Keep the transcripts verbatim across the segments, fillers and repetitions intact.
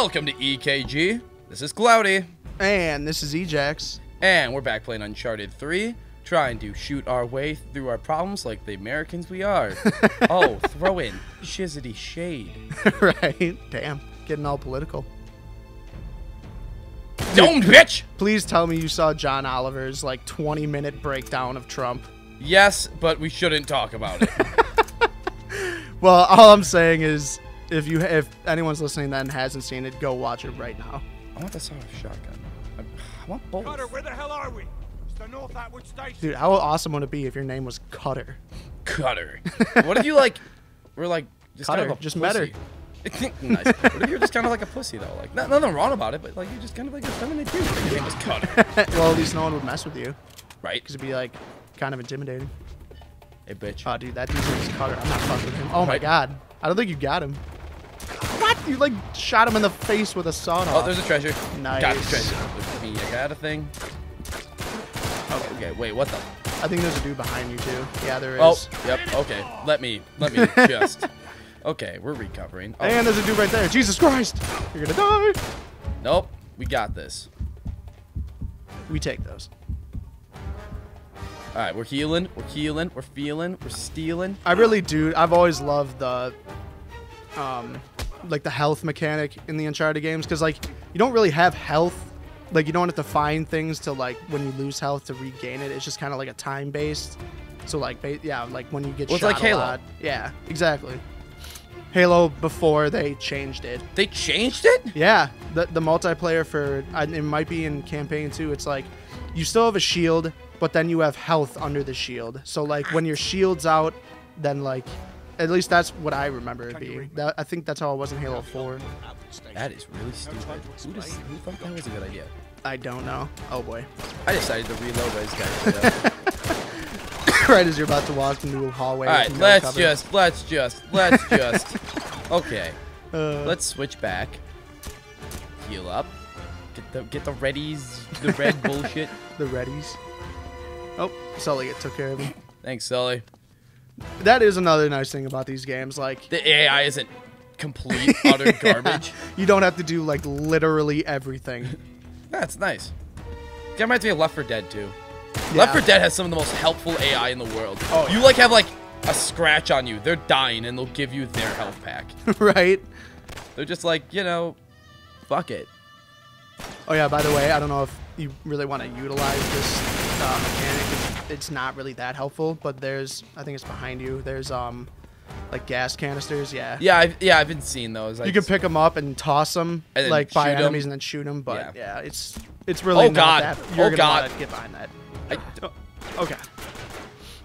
Welcome to E K G. This is Cloudy. And this is Ejax. And we're back playing Uncharted three, trying to shoot our way through our problems like the Americans we are. Oh, throw in shizzity shade. Right? Damn. Getting all political. Don't, bitch! Please tell me you saw John Oliver's, like, twenty-minute breakdown of Trump. Yes, but we shouldn't talk about it. Well, all I'm saying is, if you if anyone's listening that and hasn't seen it, go watch it right now. I want the sound of a shotgun. I, I want both. Cutter, where the hell are we? It's the North Atwood Station. Dude, how awesome would it be if your name was Cutter? Cutter. What if you, like, were, like, just Cutter, kind of a just met her. Nice. What if you're just kind of like a pussy, though? Like, not, nothing wrong about it, but, like, you're just kind of like a feminine dude. Your name was Cutter. Well, at least no one would mess with you. Right. Because it'd be, like, kind of intimidating. Hey, bitch. Oh, dude, that dude's name is Cutter. I'm not fucking with him. Oh, right. My God. I don't think you got him. What? You, like, shot him in the face with a sawed off. Oh, there's a treasure. Nice. Got a treasure. Look at me. I got a thing. Okay. Okay, wait, what the? I think there's a dude behind you, too. Yeah, there is. Oh, yep. Okay. Let me. Let me just. Okay, we're recovering. Oh. And there's a dude right there. Jesus Christ! You're gonna die! Nope. We got this. We take those. Alright, we're healing. We're healing. We're feeling. We're stealing. I really do. I've always loved the, um, like, the health mechanic in the Uncharted games. Because, like, you don't really have health. Like, you don't have to find things to, like, when you lose health to regain it. It's just kind of like a time-based. So, like, yeah, like, when you get well, shot it's like Halo. A lot. Yeah, exactly. Halo before they changed it. They changed it? Yeah. The the multiplayer for, it might be in campaign too, it's like you still have a shield, but then you have health under the shield. So like when your shield's out, then like, at least that's what I remember it being. That, I think that's how it was in Halo four. That is really stupid. Who, does, who thought that was a good idea? I don't know. Oh boy. I decided to reload those guys. Right as you're about to walk into a hallway. All right, let's cover. just, let's just, let's just. Okay, uh, let's switch back. Heal up. Get the get the readies, the red bullshit. The readies. Oh, Sully took care of him. Thanks, Sully. That is another nice thing about these games. Like the A I isn't complete utter garbage. Yeah. You don't have to do like literally everything. That's nice. That reminds me of Left four Dead too. Yeah. Left four Dead has some of the most helpful A I in the world. Oh, you like have like a scratch on you, they're dying, and they'll give you their health pack. Right? They're just like, you know, fuck it. Oh yeah. By the way, I don't know if you really want to utilize this uh, mechanic. It's, it's not really that helpful, but there's, I think it's behind you. There's um, like gas canisters. Yeah. Yeah. I've, yeah. I've been seeing those. I you can pick them up and toss them and like by enemies them. and then shoot them. But yeah, yeah it's it's really oh not god. That. You're oh god. You're gonna get behind that. I don't. Okay,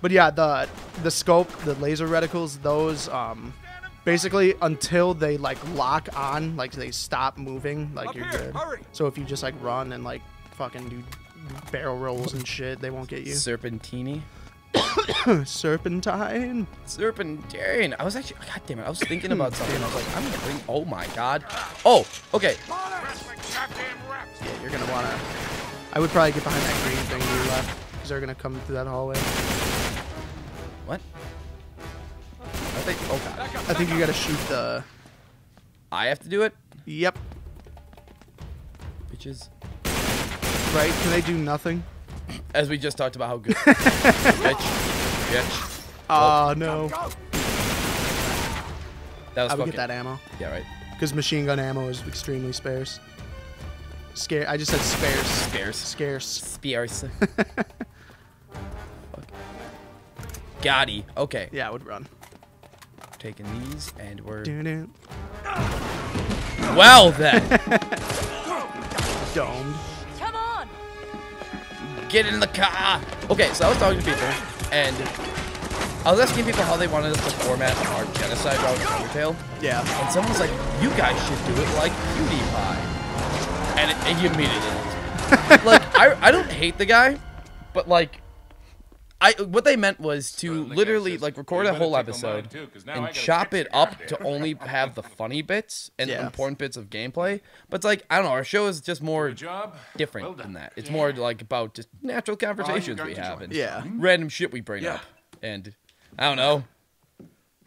but yeah, the the scope, the laser reticles, those um, basically until they like lock on, like they stop moving, like Up you're here, good. Hurry. So if you just like run and like fucking do barrel rolls and shit, they won't get you. Serpentini. Serpentine. Serpentine. I was actually, god damn it, I was thinking about something. I was like, I'm gonna bring. Oh my god. Oh, okay. Yeah, you're gonna wanna. I would probably get behind that green thing you left, because they're going to come through that hallway. What? I think, oh god. Back up, back I think you got to shoot the... I have to do it? Yep. Bitches. Right? Can they do nothing? As we just talked about how good. Bitch. Bitch. Oh, oh no. Go, go. That was I would fucking... get that ammo. Yeah, right. Because machine gun ammo is extremely sparse. Scare. I just said spares. Scarce. Scarce. Sparse. Got he. Okay. Yeah, I would run. Taking these, and we're. Doo-doo. Well then. Domed. Come on. Get in the car. Okay, so I was talking to people, and I was asking people how they wanted us to format our genocide route in Undertale. Yeah. And someone was like, "You guys should do it like PewDiePie." And it, it immediately, like, I, I don't hate the guy, but like, I what they meant was to literally like record a whole episode and chop it up to only have the funny bits and the important bits of gameplay. But it's like, I don't know, our show is just more different than that. It's more like about just natural conversations we have and random shit we bring up. And I don't know,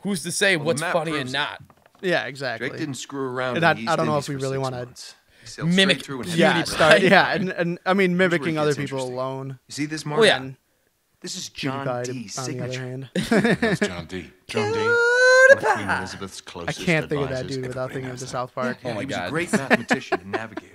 who's to say what's funny and not? Yeah, exactly. Drake didn't screw around. And and I, I don't know if we really want to mimic through and yeah, start, yeah, and, and I mean mimicking other people alone. You see this, Mark? Well, yeah. This is John Dee's signature. That's John Dee. John Dee. Elizabeth's closest I can't think of that dude without thinking of the South Park. Yeah, yeah, oh my God. He was a great mathematician and navigator.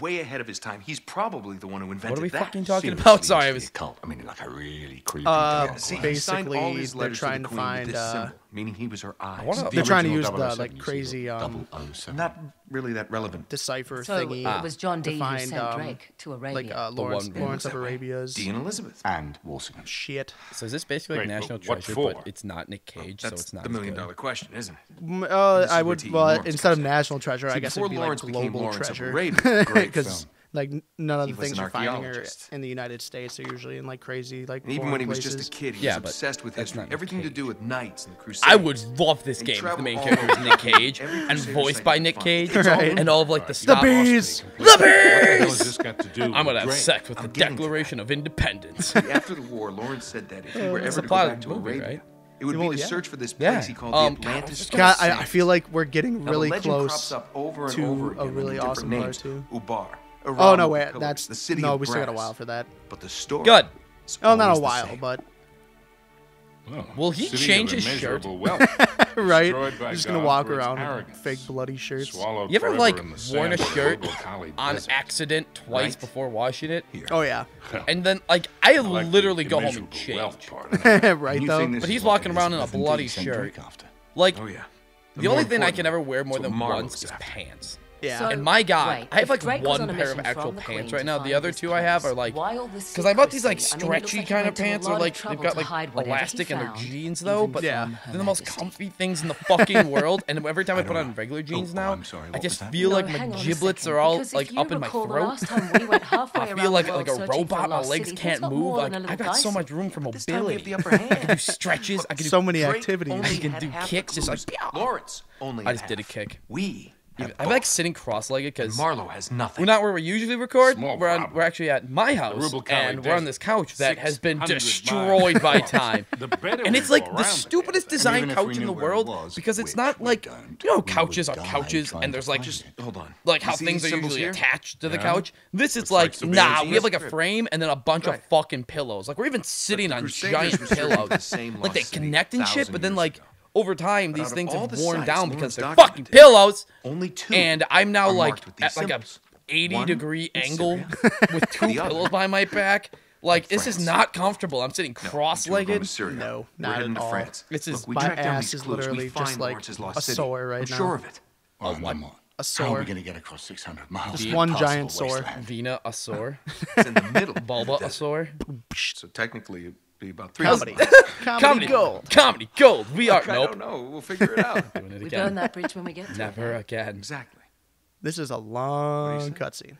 Way ahead of his time. He's probably the one who invented that. What are we that? fucking talking Seriously, about? Sorry, I was... Cult. I mean, like a really creepy... Uh, see, basically, all these they're trying to, the to find... Uh, symbol, meaning he was her eyes. Wanna, the they're trying to use the, like, crazy... Um, not really that relevant. Decipher so thingy. So, it was John Dee who sent um, Drake to Arabia. Like, uh, Lawrence, Lawrence of Arabia's... Dee and Elizabeth. And Walsingham. Shit. So is this basically like National Treasure, but it's not Nick Cage, so it's not... That's the million-dollar question, isn't it? I would... Well, instead of National Treasure, I guess it would be, like, Global Treasure. Because like none of the things you're finding are in the United States are usually in like crazy like. And even when he places. was just a kid, he yeah, was obsessed with history, everything to do with knights and crusades. I would love this game if the main character was Nick Cage and voiced by Nick Cage, right. and all of like the stuff. The bees, the bees. I'm gonna have sex with the Declaration of Independence. After the war, Lawrence said that if he were ever to go back to Arabia. It would well, be to yeah. search for this place yeah. he called um, the Atlantis. God, I, I feel like we're getting really close up over and to over a really awesome player too. Ubar. Oh no, wait, pillars, that's the city. No, we still got a while for that. But the story. Good. Oh, not a while, but. Oh, Will he change his shirt? Right. Just gonna God walk around arrogance. with fake bloody shirts. Swallowed you ever like worn a shirt on desert. accident twice right? before washing it? Here. Oh yeah. And then like I, I like literally go home and change. Right though. But he's walking around in a bloody shirt. Like, oh, yeah. the, the only thing I can ever wear more than once is pants. Yeah. So, and my God, wait, I have like Drake one pair of actual pants right now. The other two I have are like, because I bought these like stretchy I mean, like kind of pants, or like they've got like elastic in their jeans though. Even but yeah. they're the most comfy things in the fucking world. And every time I, I put on regular jeans oh, now, oh, sorry, I just feel no, like my giblets are all like up in my throat. I feel like like a robot. My legs can't move. Like I've got so much room for mobility. I can do stretches. I can do so many activities. I can do kicks. Just like Lawrence only. I just did a kick. We. I'm both. like sitting cross-legged because Marlo has nothing. We're not where we usually record. We're, on, we're actually at my house, and we're on this couch that has been destroyed miles. by time. And it's like the stupidest designed couch in the world was, because it's not like you know couches are couches, and there's like just hold on, like how things are usually here? attached to yeah. the couch. This is it's like, like so nah, we have like a frame and then a bunch right. of fucking pillows. Like we're even sitting on giant pillows, like they connect and shit, but then like. Over time, these things have worn down because they're fucking pillows. Only two. And I'm now like at like a eighty degree angle with two pillows by my back. Like this is not comfortable. I'm sitting cross-legged. No, not at all. This is my ass is literally just like a sore right now. I'm sure of it. One more. A sore. How are we gonna get across six hundred miles? Just one giant sore. Vina, a sore. It's in the middle. Bulba, a sore. So technically. Be about three comedy. comedy, comedy gold, comedy gold. We are. Like, nope. I don't know. We'll figure it out. Doing it we burn that bridge when we get. To Never it. again. Exactly. This is a long cutscene.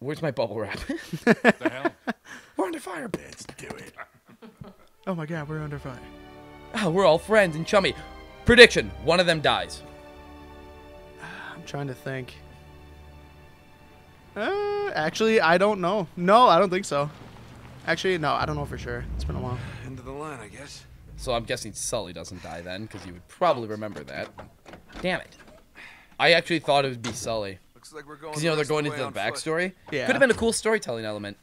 Where's my bubble wrap? What the hell? We're under fire. Let's do it. Oh my God, we're under fire. Oh, we're all friends and chummy. Prediction: one of them dies. I'm trying to think. Uh, actually, I don't know. No, I don't think so. Actually, no, I don't know for sure. It's been a while. End of the line, I guess. So I'm guessing Sully doesn't die then, because you would probably remember that. Damn it. I actually thought it would be Sully. Looks like we're going. Because, you know, they're going into the backstory. Yeah. Could have been a cool storytelling element.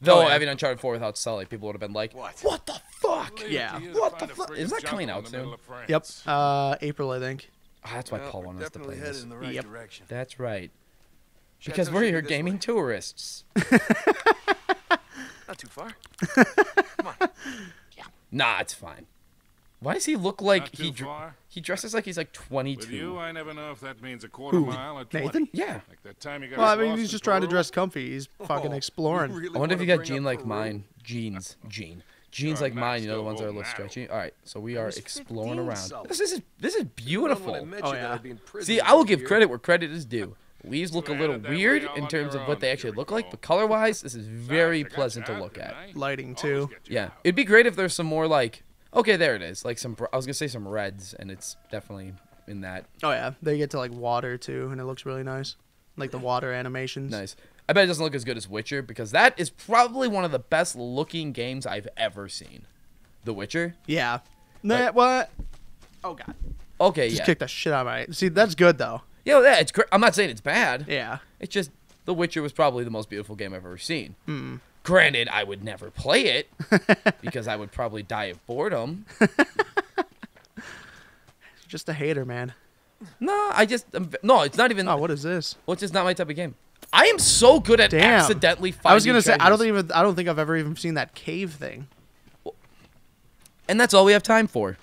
Though, oh, yeah. having Uncharted four without Sully, people would have been like, What, what the fuck? Yeah. What the fuck? Isn't that coming out soon? Yep. Uh, April, I think. Oh, that's why well, Paul wanted us to play this. In the right yep. direction. That's right. Because we're your gaming way. tourists. Not too far. Come on. Yeah. Nah, it's fine. Why does he look like he dr he dresses like he's like twenty-two? With you, I never know if that means a quarter Ooh, mile or twenty. Nathan? Yeah. Like that time you got well, I mean, he's just trying Peru? to dress comfy. He's fucking oh, exploring. Really I wonder if you got jeans like Peru? mine. Jeans. Jean. Jeans like mine, you know, the ones that are a little stretchy. All right, so we are exploring around. This is this is beautiful. Oh, yeah. See, I will give credit where credit is due. Leaves look a little weird in terms of what they actually look like, but color-wise, this is very pleasant to look at. Lighting, too. Yeah. It'd be great if there's some more, like... Okay, there it is. Like, some... I was gonna say some reds, and it's definitely in that. Oh, yeah. They get to, like, water, too, and it looks really nice. Like, the water animations. Nice. I bet it doesn't look as good as Witcher, because that is probably one of the best-looking games I've ever seen. The Witcher? Yeah. Nah, like, what? Oh, God. Okay, just yeah. Just kicked the shit out of my... See, that's good, though. Yeah, yeah, it's great. I'm not saying it's bad. Yeah. It's just The Witcher was probably the most beautiful game I've ever seen. Mm. Granted, I would never play it because I would probably die of boredom. Just a hater, man. No, I just... I'm, no, it's not even... Oh, what is this? Well, it's just not my type of game. I am so good at Damn. accidentally finding I was going to say, I don't, even, I don't think I've ever even seen that cave thing. And that's all we have time for.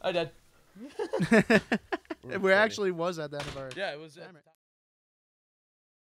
I did. We actually was at that of our... Yeah, it was...